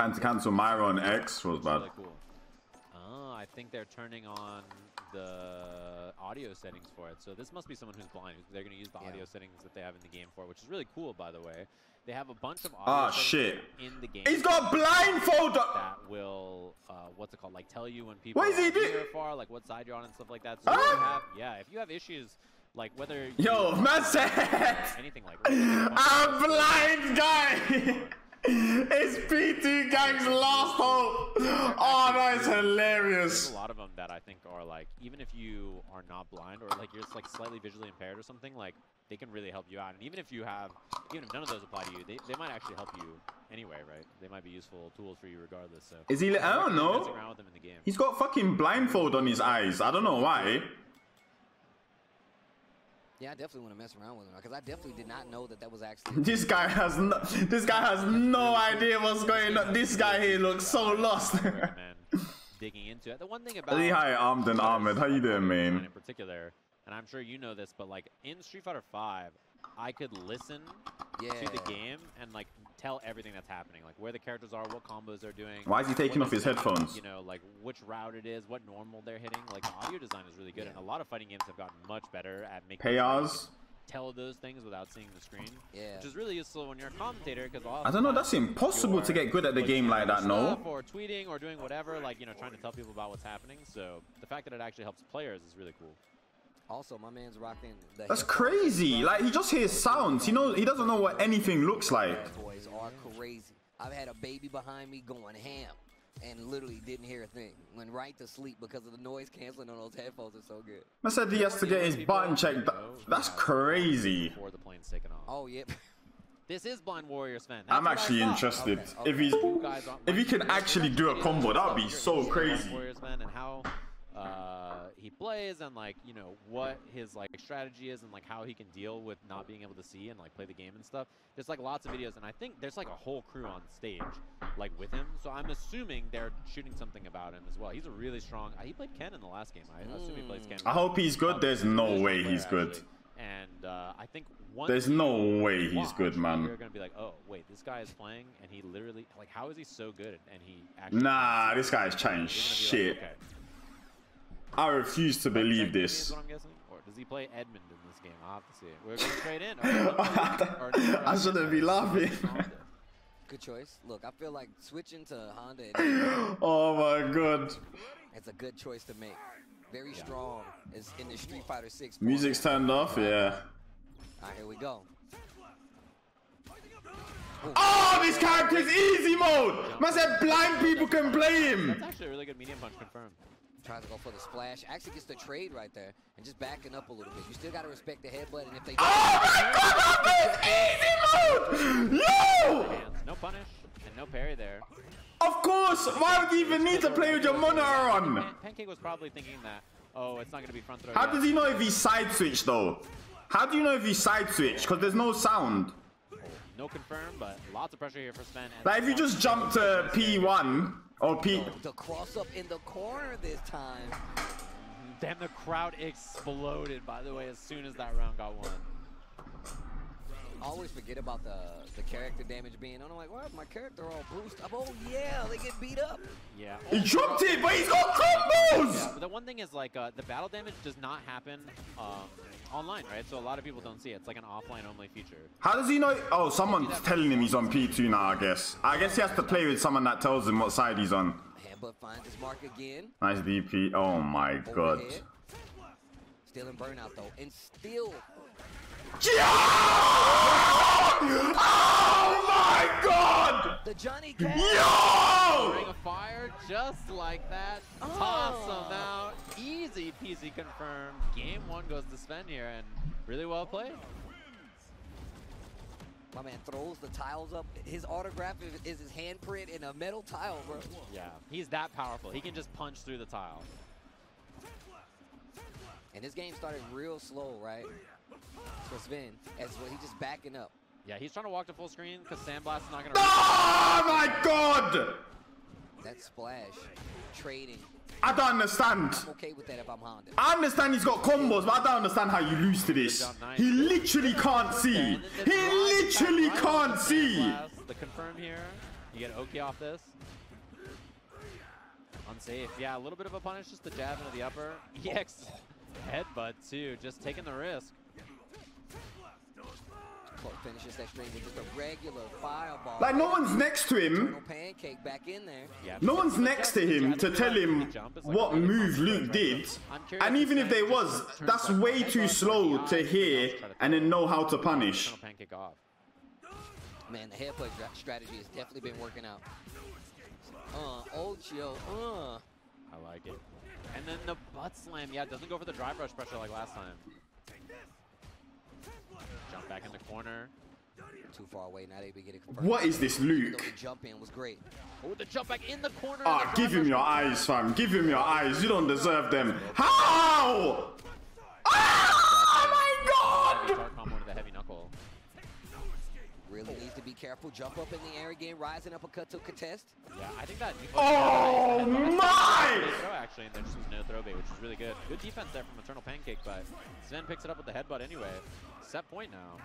Time to cancel Myra on X was bad. Oh, I think they're turning on the audio settings for it. So this must be someone who's blind. They're going to use the audio settings that they have in the game for it, which is really cool, by the way. They have a bunch of audio settings in the game. He's got blindfold on! That will, what's it called, like tell you when people are near or far, like what side you're on and stuff like that. So if you have issues, like whether you anything like that. I'm blind guy! It's PT Gang's last hope. Oh, that is hilarious. There's a lot of them that I think are like, even if you are not blind or like you're just like slightly visually impaired or something, like they can really help you out. And even if you have, even if none of those apply to you, they might actually help you anyway, right? They might be useful tools for you regardless. So is he? I don't know. Messing around with them in the game. He's got fucking blindfold on his eyes. I don't know why. Yeah, I definitely want to mess around with him because I definitely did not know that that was actually. This guy has no. This guy has no idea what's going on. This guy here looks so lost. Digging into it. The one thing about. Hi, Amden Ahmed. How you doing, man? In particular, and I'm sure you know this, but like in Street Fighter 5, I could listen to the game and like tell everything that's happening, like where the characters are, what combos they're doing. Why is he taking off his headphones? You know, like which route it is, what normal they're hitting. Like the audio design is really good, and a lot of fighting games have gotten much better at making tell those things without seeing the screen. Yeah, which is really useful when you're a commentator because I don't know. That's impossible to get good at the game like that. No, or tweeting or doing whatever, like you know, trying to tell people about what's happening. So the fact that it actually helps players is really cool. Also, my man's rocking the That's crazy. Like, he just hears sounds. You know, he doesn't know what anything looks like. Boys are crazy. I've had a baby behind me going ham and literally didn't hear a thing. Went right to sleep because of the noise canceling on those headphones are so good. I said he has to get his button checked. That's crazy. Before the plane's taken off. Oh, yep. This is Blind Warrior Sven. That's I'm actually interested. Okay, okay. If he can actually do a combo, that would be so crazy. And how... he plays and like you know what his like strategy is and like how he can deal with not being able to see and like play the game and stuff. There's like lots of videos and I think there's like a whole crew on stage like with him, so I'm assuming they're shooting something about him as well. He's a really strong he played Ken in the last game. I assume he plays Ken. I hope he's good. There's no way he's good. And I think there's no way he's good, man. You're gonna be like, oh wait, this guy is playing, and he literally like how is he so good? And he actually this guy's changed shit. Like, okay. I refuse to believe this. Or does he play Edmund in this game? I'll have to see it. We're going straight in. I shouldn't be laughing. Good choice. Look, I feel like switching to Honda. Oh my god. It's a good choice to make. Very strong. It's in the Street Fighter 6. Music's turned off, All right, here we go. Oh, this character's easy mode. Man said blind people can play him. That's actually a really good medium punch confirmed. Trying to go for the splash, actually gets the trade right there, and just backing up a little bit. You still gotta respect the headbutt, and if they. Oh my God! That is easy mode. No punish and no parry there. Of course. Why would you even need to play with your monitor on? Pancake was probably thinking that. Oh, it's not gonna be front throw. How does he know if he side switch though? How do you know if he side switch? Because there's no sound. No confirm, but lots of pressure here for Sven. Like if you just jump to P1. Oh, Pete. The cross up in the corner this time. Damn, the crowd exploded, by the way, as soon as that round got won. Always forget about the character damage being on. I'm like, why is my character all bruised up? Oh, yeah, they get beat up. Yeah. He dropped it, but he's got combos! Yeah, but the one thing is, like, the battle damage does not happen online, right? So a lot of people don't see it. It's like an offline-only feature. How does he know? Oh, someone's telling him he's on P2 now, I guess. I guess he has to play with someone that tells him what side he's on. But finds his mark again. Nice DP. Oh, my God. Still in burnout, though. And still... Oh my God! The Johnny Cash. Yo! Ring of fire, just like that. Toss him out. Easy peasy confirmed. Game one goes to Sven here, and really well played. My man throws the tiles up. His autograph is his handprint in a metal tile, bro. Yeah, he's that powerful. He can just punch through the tile. And this game started real slow, right? For Sven, as well, he's just backing up. Yeah, he's trying to walk to full screen because Sandblast is not gonna. Oh my God! That splash, trading. I don't understand. I'm okay with that if I'm Honda. I understand he's got combos, but I don't understand how you lose to this. He literally can't see. He literally can't see. The confirm here. You get Oki off this. Unsafe. Yeah, a little bit of a punish, just the jab into the upper. EX headbutt, too. Just taking the risk. Clark finishes that straight with just a regular fireball. Like, no one's next to him. Pancake back in there. Yeah, no one's next to him to tell him what move Luke did. And even if there was, that's way too slow to hear and then know how to punish. Man, the headbutt strategy has definitely been working out. I like it. And then the butt slam. Yeah, it doesn't go for the dry brush pressure like last time. Jump back in the corner. Too far away. Now they be getting confirmed. What is this, Luke? The jump in was great. Oh, the jump back in the corner. Ah, give him your eyes, fam. Give him your eyes. You don't deserve them. How? Ah, my God! Combo into the heavy knuckle. Really needs to be careful. Jump up in the air again. Rise and uppercut to contest. Yeah, I think that. Oh my! Throw actually, and then just no throw bait, which is really good. Good defense there from Eternal Pancake, but Sven picks it up with the headbutt anyway. Set point now.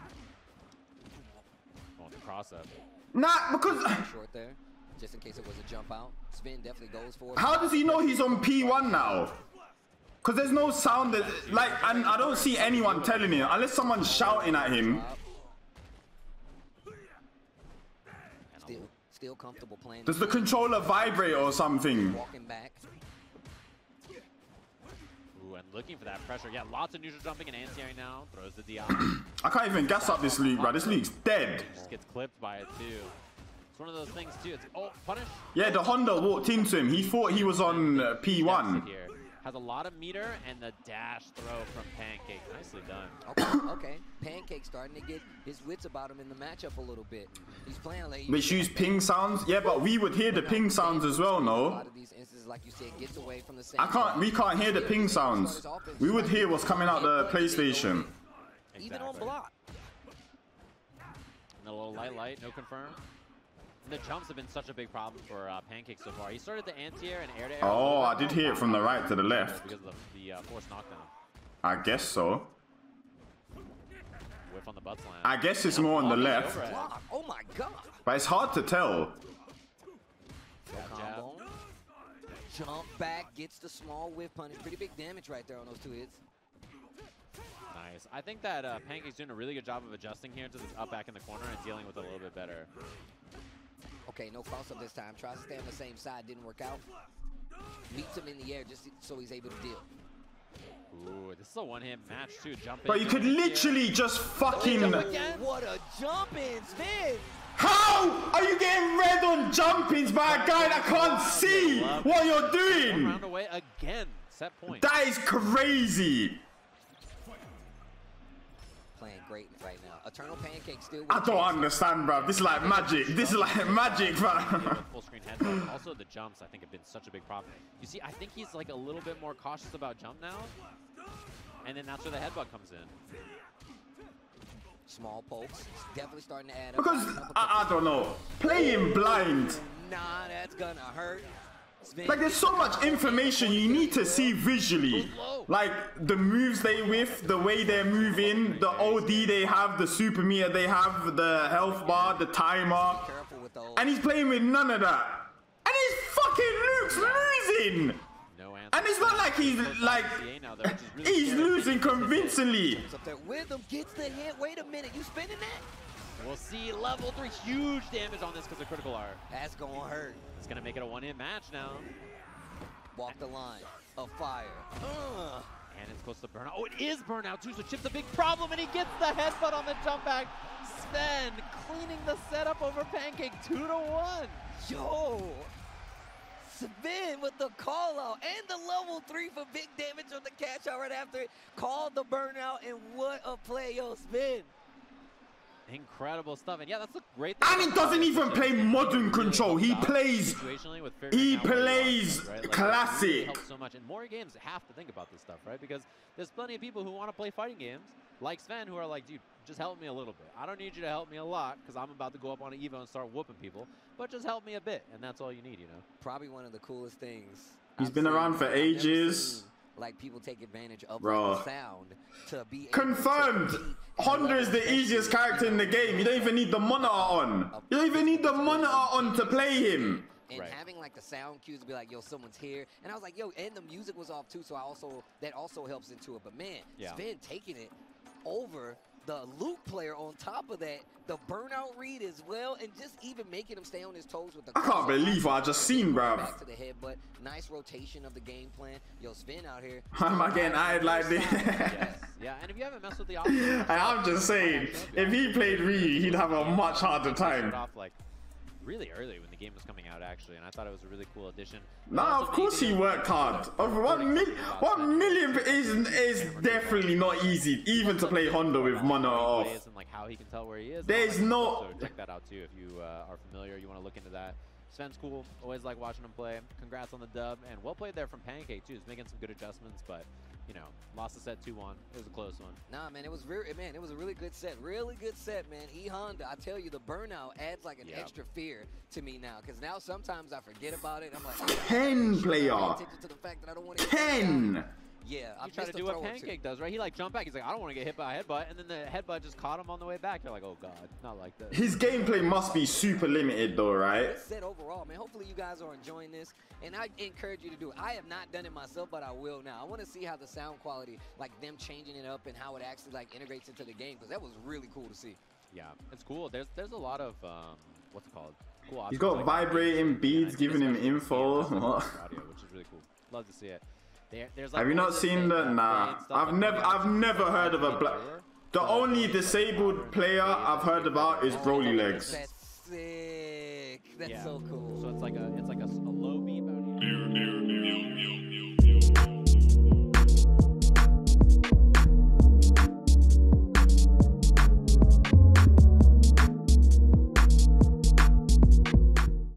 Oh, the cross up. Nah, because short there, just in case it was a jump out. Sven definitely goes for it. How does he know he's on P1 now? Because there's no sound that like, and I don't see anyone telling him unless someone's shouting at him. Still comfortable playing. Does the controller vibrate or something? Walking back. Ooh, and looking for that pressure. Yeah, lots of neutral jumping and anti-air now. Throws the DI. I can't even gas up this league, bro. This league's dead. He just gets clipped by it, too. It's one of those things, too. It's, oh, punish. Yeah, the Honda walked into him. He thought he was on P1. Here. Has a lot of meter and the dash throw from Pancake. Nicely done. Okay. Pancake starting to get his wits about him in the matchup a little bit. He's playing late. Which use ping sounds? Yeah, but we would hear the ping sounds as well, no? A lot of these instances, like you said, gets away from the same. We can't hear the ping sounds. We would hear what's coming out the PlayStation. Exactly. Even on block. And a little light, no confirm. The jumps have been such a big problem for Pancake so far. He started the anti-air and air-to-air. Oh, I did hear it from the right to the left. Because of the forced knockdown. I guess so. Whiff on the butt slam. I guess it's more on the left. Oh my God! But it's hard to tell. Jab. Jump back, gets the small whiff punish. Pretty big damage right there on those two hits. Nice. I think that Pancake's doing a really good job of adjusting here to this up back in the corner and dealing with it a little bit better. Okay, no cross-up this time. Tries to stay on the same side. Didn't work out. Meets him in the air just so he's able to deal. Ooh, this is a one-hit match, too. Jump in. But you could literally just fucking... What a jump-in, Sven! How are you getting red on jump-ins by a guy that can't see what you're doing? One round away again. Set point. That is crazy. Playing great right now. Eternal Pancake still. I don't understand, bro. This is like magic. This is like magic, bro. Full screen headbutt. Also, the jumps I think have been such a big problem. You see, I think he's like a little bit more cautious about jump now, and then that's where the headbutt comes in. Small pokes, definitely starting to add up. Because I don't know, playing blind. Nah, that's gonna hurt. Like, there's so much information you need to see visually. Like, the moves they whiff, the way they're moving, the OD they have, the super meter they have, the health bar, the timer. And he's playing with none of that. And he's fucking Luke's losing! And it's not like he's losing convincingly. Wait a minute, you spinning that? We'll see level 3, huge damage on this because of critical art. That's going to hurt. It's going to make it a one-hit match now. Walk the line of fire. And it's close to burnout. Oh, it is burnout too, so Chip's a big problem, and he gets the headbutt on the jump back. Sven cleaning the setup over Pancake, 2-1. Yo, Sven with the call out and the level 3 for big damage on the catch out right after it. Called the burnout, and what a play, yo, Sven. Incredible stuff, and yeah, that's a great thing. And he doesn't even play modern control. He plays classic. It really helps so much, and more games have to think about this stuff, right? Because there's plenty of people who want to play fighting games like Sven who are like, dude, just help me a little bit. I don't need you to help me a lot because I'm about to go up on an Evo and start whooping people, but just help me a bit, and that's all you need, you know. Probably one of the coolest things. He's been around for ages. like people take advantage of the sound to be confirmed. Honda is the easiest character in the game. You don't even need the monitor on. You don't even need the monitor on to play him. And having like the sound cues to be like, yo, someone's here. And I was like, yo, and the music was off too, so I also that also helps into it. But man, Sven taking it over the Luke player on top of that, the burnout read as well, and just even making him stay on his toes with the I can't believe what I just seen, bruv. Back to the head, but nice rotation of the game plan. Yo, Sven out here. How am I getting eyed like this? Yeah, and if you haven't messed with the option, I'm just saying, if he played Ryu, he'd have a much harder time. Really early when the game was coming out, actually, and I thought it was a really cool addition. Nah, of course he worked hard. One million is definitely not easy, even to play Honda with mono off. And like how he can tell where he is. There's no. So check that out too if you are familiar. You want to look into that. Sven's cool. Always like watching him play. Congrats on the dub, and well played there from Pancake too. He's making some good adjustments, but you know, lost the set 2-1. It was a close one. Nah, man, it was a really good set. Really good set, man. E-Honda, I tell you, the burnout adds like an extra fear to me now, because now sometimes I forget about it. I'm like, Ken player. Yeah, I'm trying to do what Pancake does, right? He like jumped back. He's like, I don't want to get hit by a headbutt, and then the headbutt just caught him on the way back. They're like, oh god, not like this. His gameplay must be super limited, though, right? It's set overall, man. Hopefully you guys are enjoying this, and I encourage you to do it. I have not done it myself, but I will now. I want to see how the sound quality, like them changing it up, and how it actually like integrates into the game, because that was really cool to see. Yeah, it's cool. There's a lot of what's it called? Cool. He's got like vibrating beads, giving him info, audio, which is really cool. Love to see it. Like have you not seen the? Nah, I've never heard of a black. The only disabled player I've heard about is Broly Legs. That's sick. That's so cool. So it's like a low beam out here.